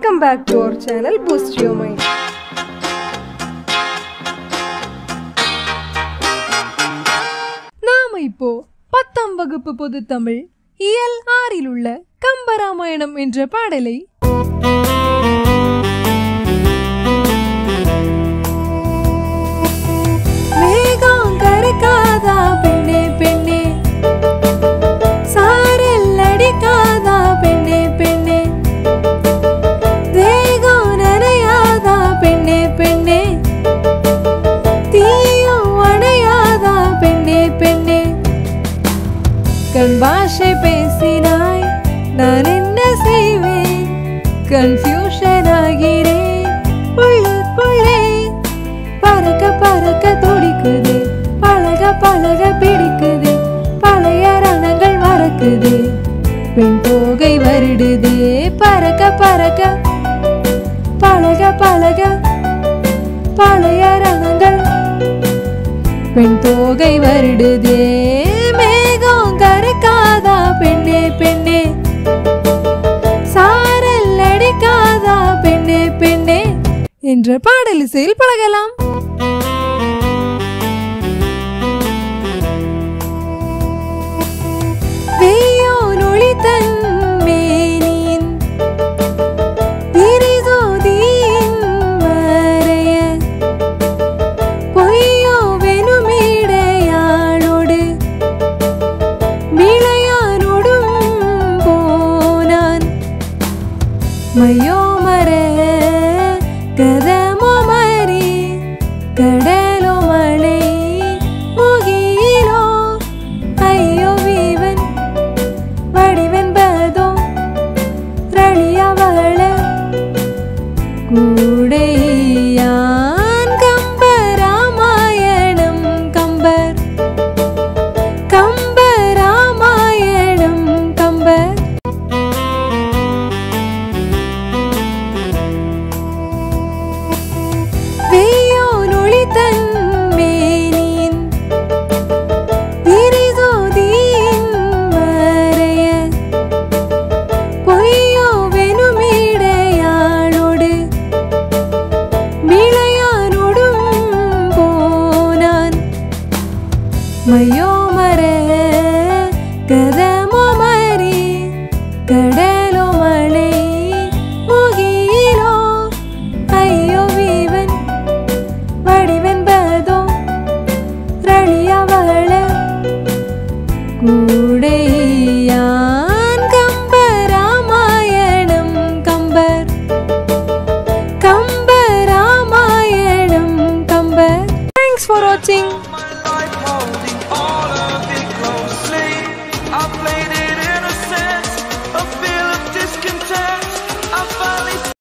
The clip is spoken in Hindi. Welcome back to our channel Boost Your Mind. நாம் இப்போ 10ஆம் வகுப்பு பொது தமிழ் இயல் 6ல் உள்ள கம்பராமாயணம் என்ற பாடலை भाषे पेसिनाय नानिन्न सेवे कंफ्यूशन आगिरे पुल्ले पुल्ले परक परक तोडिकदे पलग पलग पिडिकदे पलय रणंगल मरकदे पेंपोगै वरुदे परक परक पलग पलग पलय रणंगल पेंपोगै वरुदे என்ற பாடலிசையில் பழகலாம். Thanks for watching.